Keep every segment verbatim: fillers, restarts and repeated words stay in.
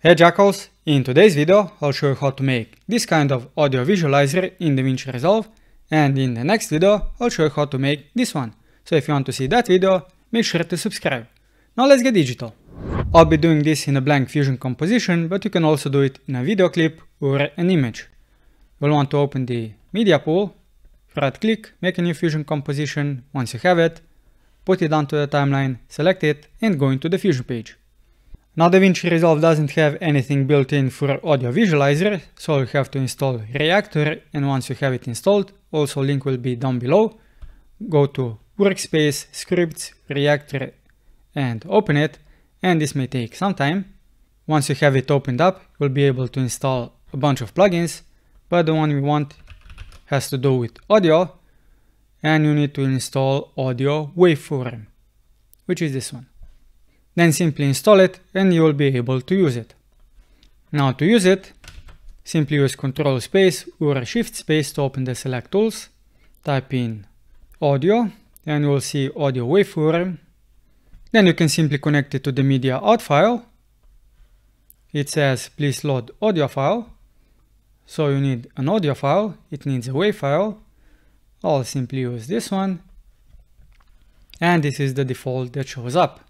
Hey Jackals, in today's video I'll show you how to make this kind of audio visualizer in DaVinci Resolve, and in the next video I'll show you how to make this one. So if you want to see that video, make sure to subscribe. Now let's get digital. I'll be doing this in a blank Fusion composition, but you can also do it in a video clip or an image. You'll want to open the media pool, right click, make a new Fusion composition. Once you have it, put it onto the timeline, select it and go into the Fusion page. Now DaVinci Resolve doesn't have anything built in for audio visualizer, so you have to install Reactor, and once you have it installed, also link will be down below. Go to Workspace, Scripts, Reactor and open it, and this may take some time. Once you have it opened up, you'll be able to install a bunch of plugins, but the one we want has to do with audio, and you need to install Audio Waveform, which is this one. Then simply install it and you will be able to use it. Now to use it, simply use Control Space or Shift Space to open the select tools, type in audio and you will see audio waveform. Then you can simply connect it to the media out file. It says please load audio file. So you need an audio file, it needs a wave file. I'll simply use this one. And this is the default that shows up.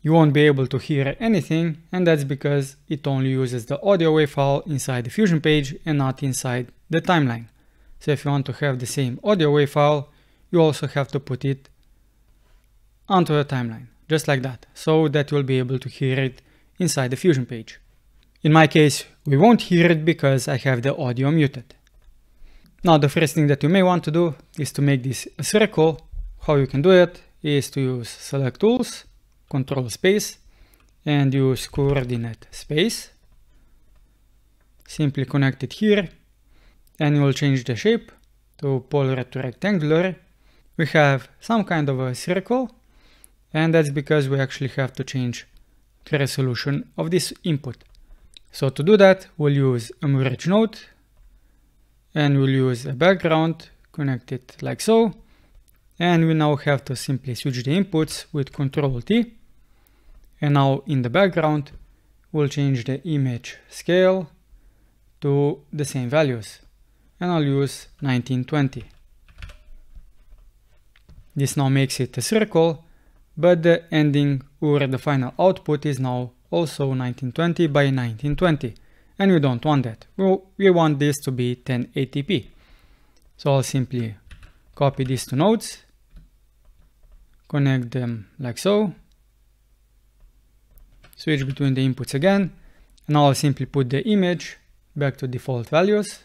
You won't be able to hear anything, and that's because it only uses the audio wave file inside the Fusion page and not inside the timeline. So if you want to have the same audio wave file, you also have to put it onto the timeline, just like that, so that you'll be able to hear it inside the Fusion page. In my case, we won't hear it because I have the audio muted. Now the first thing that you may want to do is to make this a circle. How you can do it is to use Select Tools, Control Space and use Coordinate Space. Simply connect it here and you will change the shape to polar to rectangular. We have some kind of a circle, and that's because we actually have to change the resolution of this input. So to do that, we'll use a merge node and we'll use a background, connect it like so. And we now have to simply switch the inputs with Control T. And now in the background, we'll change the image scale to the same values. And I'll use nineteen twenty. This now makes it a circle, but the ending or the final output is now also nineteen twenty by nineteen twenty. And we don't want that. We want this to be ten eighty p. So I'll simply copy these two nodes. Connect them like so, switch between the inputs again, and now I'll simply put the image back to default values,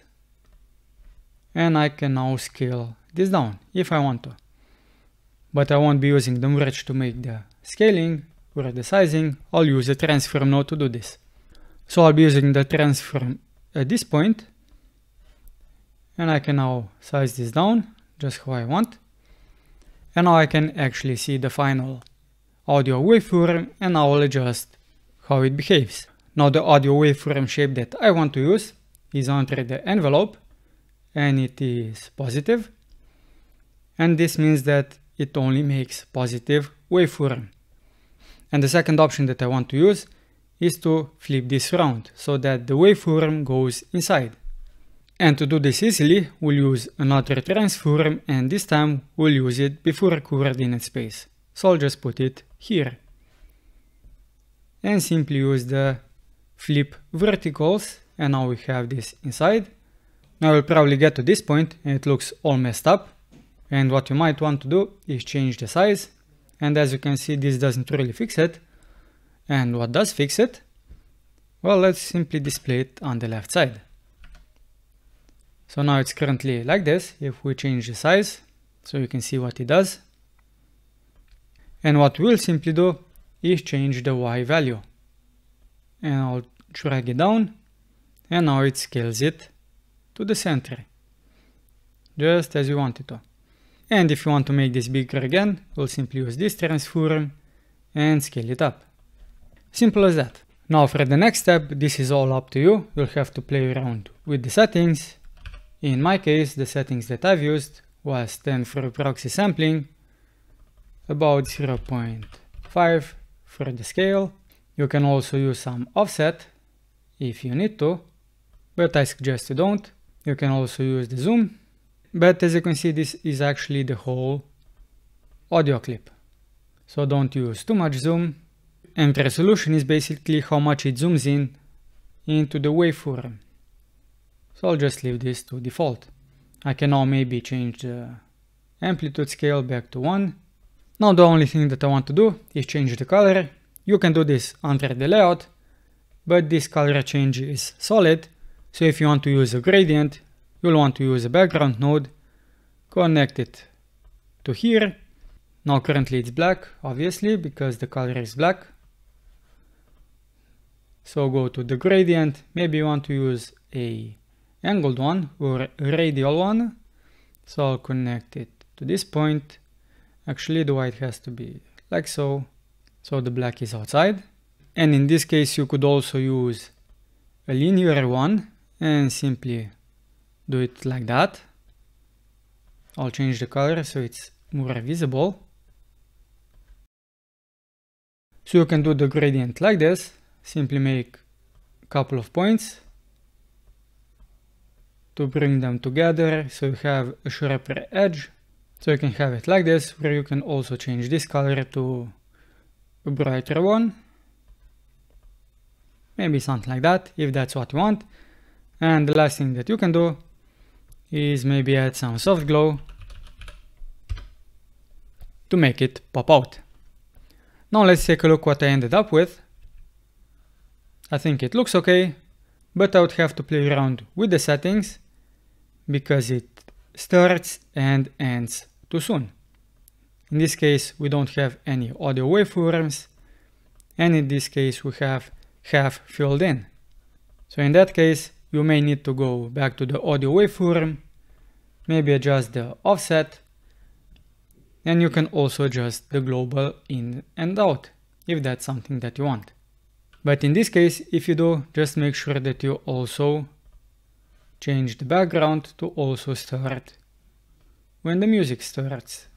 and I can now scale this down if I want to. But I won't be using the merge to make the scaling or the sizing, I'll use a transform node to do this. So I'll be using the transform at this point, and I can now size this down just how I want. And now I can actually see the final audio waveform, and I will adjust how it behaves. Now the audio waveform shape that I want to use is under the envelope, and it is positive. And this means that it only makes positive waveform. And the second option that I want to use is to flip this around so that the waveform goes inside. And to do this easily, we'll use another transform, and this time we'll use it before coordinate space. So I'll just put it here. And simply use the flip verticals, and now we have this inside. Now we'll probably get to this point and it looks all messed up. And what you might want to do is change the size. And as you can see, this doesn't really fix it. And what does fix it? Well, let's simply display it on the left side. So now it's currently like this. If we change the size, so you can see what it does. And what we'll simply do is change the Y value. And I'll drag it down. And now it scales it to the center, just as you want it to. And if you want to make this bigger again, we'll simply use this transform and scale it up. Simple as that. Now for the next step, this is all up to you. You'll have to play around with the settings. In my case, the settings that I've used was ten for proxy sampling, about zero point five for the scale. You can also use some offset if you need to, but I suggest you don't. You can also use the zoom. But as you can see, this is actually the whole audio clip. So don't use too much zoom. And resolution is basically how much it zooms in into the waveform. So I'll just leave this to default. I can now maybe change the amplitude scale back to one. Now the only thing that I want to do is change the color. You can do this under the layout, but this color change is solid. So if you want to use a gradient, you'll want to use a background node, connect it to here. Now currently it's black, obviously, because the color is black. So go to the gradient. Maybe you want to use a angled one or radial one. So I'll connect it to this point. Actually, the white has to be like so. So the black is outside. And in this case, you could also use a linear one and simply do it like that. I'll change the color so it's more visible. So you can do the gradient like this. Simply make a couple of points to bring them together so you have a sharper edge. So you can have it like this, where you can also change this color to a brighter one. Maybe something like that, if that's what you want. And the last thing that you can do is maybe add some soft glow to make it pop out. Now let's take a look what I ended up with. I think it looks okay, but I would have to play around with the settings because it starts and ends too soon. In this case, we don't have any audio waveforms, and in this case, we have half filled in. So in that case, you may need to go back to the audio waveform, maybe adjust the offset, and you can also adjust the global in and out, if that's something that you want. But in this case, if you do, just make sure that you also change the background to also start when the music starts.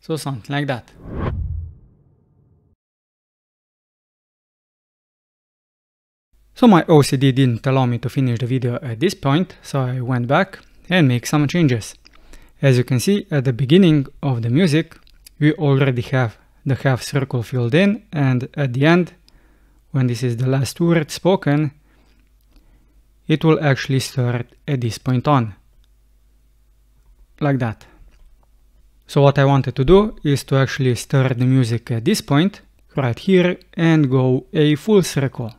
So something like that. So my O C D didn't allow me to finish the video at this point, so I went back and made some changes. As you can see, at the beginning of the music, we already have the half circle filled in, and at the end, when this is the last word spoken, it will actually start at this point on, like that. So what I wanted to do is to actually start the music at this point, right here, and go a full circle.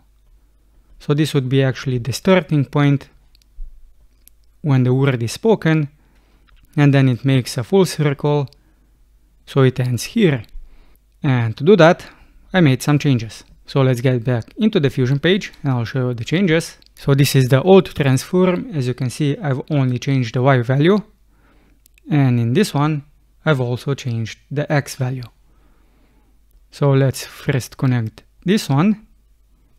So this would be actually the starting point when the word is spoken, and then it makes a full circle, so it ends here. And to do that, I made some changes. So let's get back into the Fusion page and I'll show you the changes. So this is the old transform. As you can see, I've only changed the Y value. And in this one, I've also changed the X value. So let's first connect this one.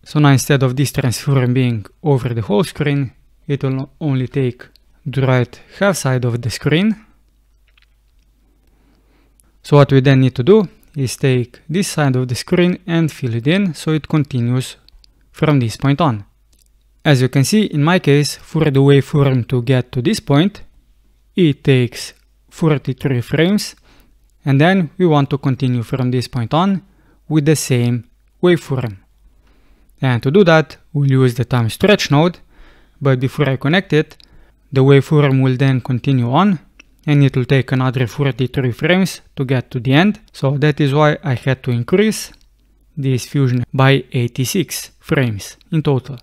So now instead of this transform being over the whole screen, it will only take the right half side of the screen. So what we then need to do is take this side of the screen and fill it in so it continues from this point on. As you can see, in my case, for the waveform to get to this point, it takes forty-three frames, and then we want to continue from this point on with the same waveform. And to do that, we'll use the time stretch node, but before I connect it, the waveform will then continue on, and it will take another forty-three frames to get to the end. So that is why I had to increase this Fusion by eighty-six frames in total.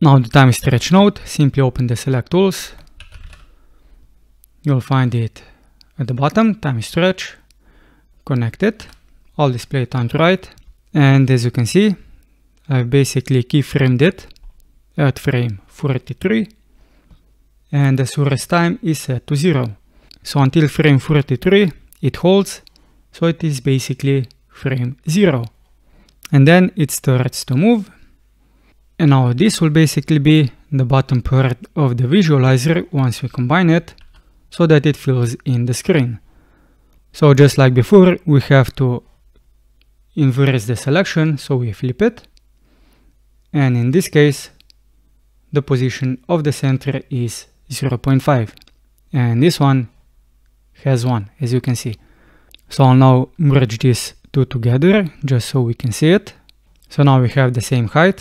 Now the time stretch node, simply open the select tools. You'll find it at the bottom, time stretch, connect it. I'll display it on the right. And as you can see, I've basically keyframed it at frame forty-three. And the source time is set to zero. So until frame forty-three, it holds, so it is basically frame zero. And then it starts to move. And now this will basically be the bottom part of the visualizer once we combine it, so that it fills in the screen. So just like before, we have to inverse the selection, so we flip it. and in this case the position of the center is zero point five, and this one has one, as you can see. So I'll now merge these two together just so we can see it. So now we have the same height.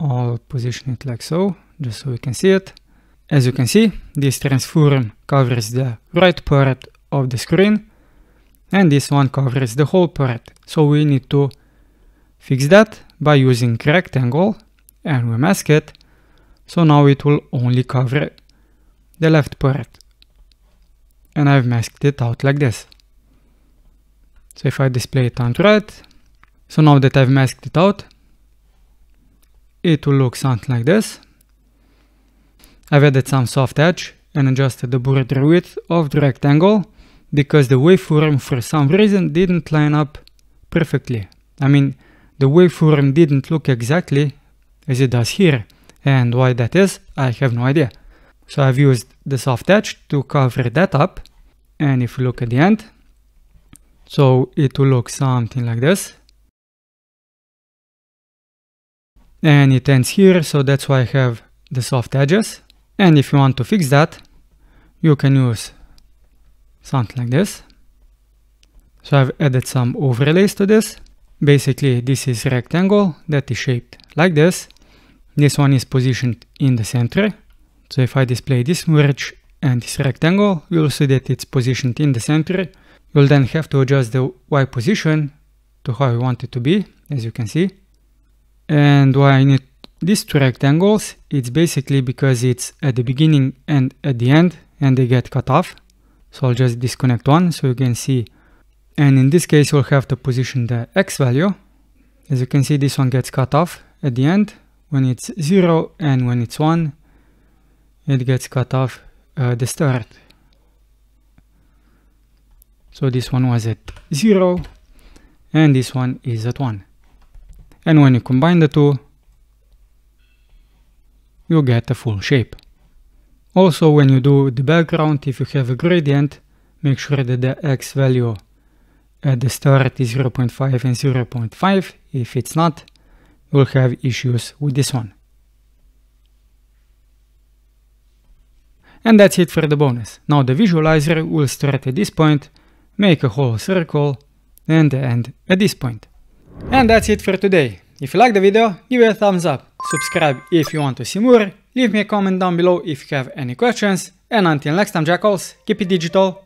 I'll position it like so, just so we can see it. As you can see, this transform covers the right part of the screen, and this one covers the whole part. So we need to fix that by using rectangle, and we mask it, so now it will only cover the left part. And I've masked it out like this. So if I display it on right, so now that I've masked it out, it will look something like this. I've added some soft edge and adjusted the border width of the rectangle because the waveform for some reason didn't line up perfectly. I mean, the waveform didn't look exactly as it does here, and why that is, I have no idea. So I've used the soft edge to cover that up, and if you look at the end, so it will look something like this. And it ends here, so that's why I have the soft edges. And if you want to fix that, you can use something like this. So I've added some overlays to this. Basically, this is a rectangle that is shaped like this. This one is positioned in the center. So if I display this merge and this rectangle, you'll see that it's positioned in the center. You'll then have to adjust the Y position to how you want it to be, as you can see. And why I need these two rectangles, it's basically because it's at the beginning and at the end, and they get cut off. So I'll just disconnect one so you can see. And in this case, we'll have to position the X value. As you can see, this one gets cut off at the end when it's zero, and when it's one, it gets cut off at the start. So this one was at zero, and this one is at one. And when you combine the two, you get a full shape. Also, when you do the background, if you have a gradient, make sure that the X value at the start is zero point five and zero point five. If it's not, you'll have issues with this one. And that's it for the bonus. Now the visualizer will start at this point, make a whole circle, and end at this point. And that's it for today. If you like the video, give it a thumbs up, subscribe if you want to see more, leave me a comment down below if you have any questions, and until next time, jackals, keep it digital!